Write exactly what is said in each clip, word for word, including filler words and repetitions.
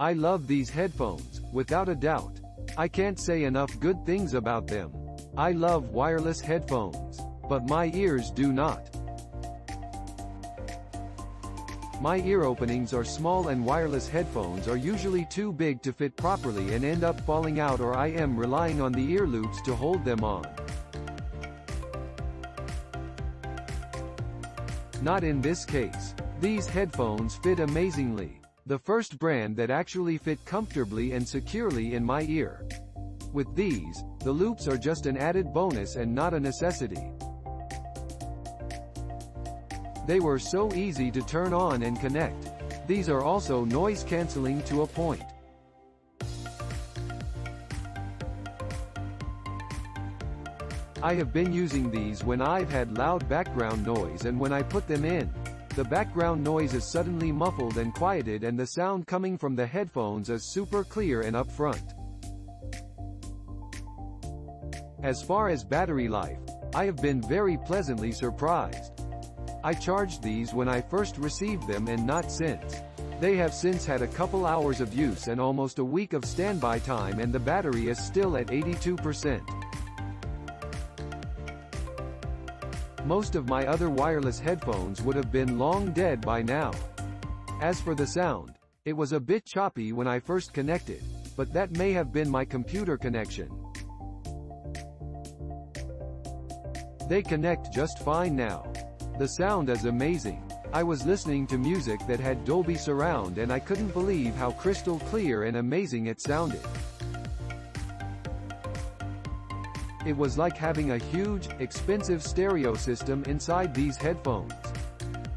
I love these headphones, without a doubt. I can't say enough good things about them. I love wireless headphones, but my ears do not. My ear openings are small and wireless headphones are usually too big to fit properly and end up falling out, or I am relying on the ear loops to hold them on. Not in this case. These headphones fit amazingly. The first brand that actually fit comfortably and securely in my ear. With these, the loops are just an added bonus and not a necessity. They were so easy to turn on and connect. These are also noise cancelling to a point. I have been using these when I've had loud background noise, and when I put them in, the background noise is suddenly muffled and quieted, and the sound coming from the headphones is super clear and upfront. As far as battery life, I have been very pleasantly surprised. I charged these when I first received them and not since. They have since had a couple hours of use and almost a week of standby time, and the battery is still at eighty-two percent. Most of my other wireless headphones would have been long dead by now. As for the sound, it was a bit choppy when I first connected, but that may have been my computer connection. They connect just fine now. The sound is amazing. I was listening to music that had Dolby Surround, and I couldn't believe how crystal clear and amazing it sounded. It was like having a huge, expensive stereo system inside these headphones.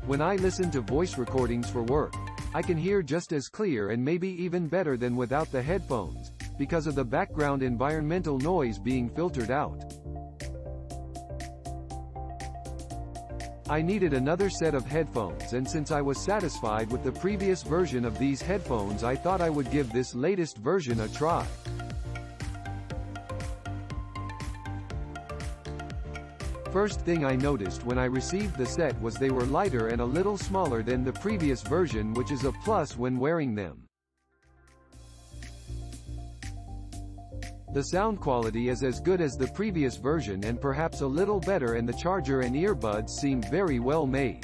When I listen to voice recordings for work, I can hear just as clear and maybe even better than without the headphones, because of the background environmental noise being filtered out. I needed another set of headphones, and since I was satisfied with the previous version of these headphones, I thought I would give this latest version a try. First thing I noticed when I received the set was they were lighter and a little smaller than the previous version, which is a plus when wearing them. The sound quality is as good as the previous version and perhaps a little better, and the charger and earbuds seem very well made.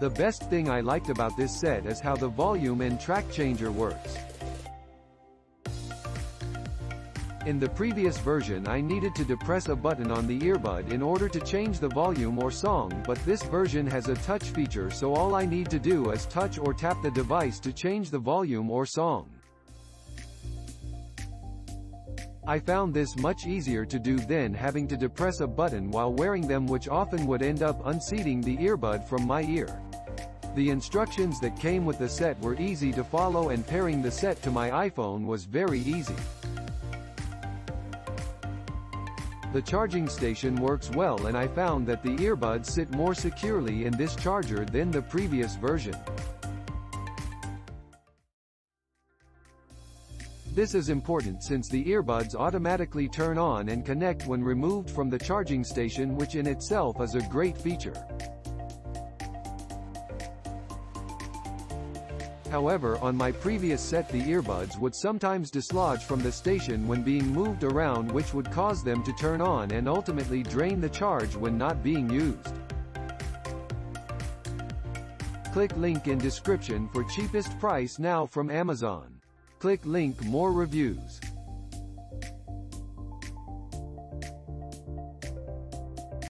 The best thing I liked about this set is how the volume and track changer works. In the previous version, I needed to depress a button on the earbud in order to change the volume or song, but this version has a touch feature, so all I need to do is touch or tap the device to change the volume or song. I found this much easier to do than having to depress a button while wearing them, which often would end up unseating the earbud from my ear. The instructions that came with the set were easy to follow, and pairing the set to my iPhone was very easy. The charging station works well, and I found that the earbuds sit more securely in this charger than the previous version. This is important since the earbuds automatically turn on and connect when removed from the charging station, which in itself is a great feature. However, on my previous set, the earbuds would sometimes dislodge from the station when being moved around, which would cause them to turn on and ultimately drain the charge when not being used. Click link in description for cheapest price now from Amazon. Click link more reviews.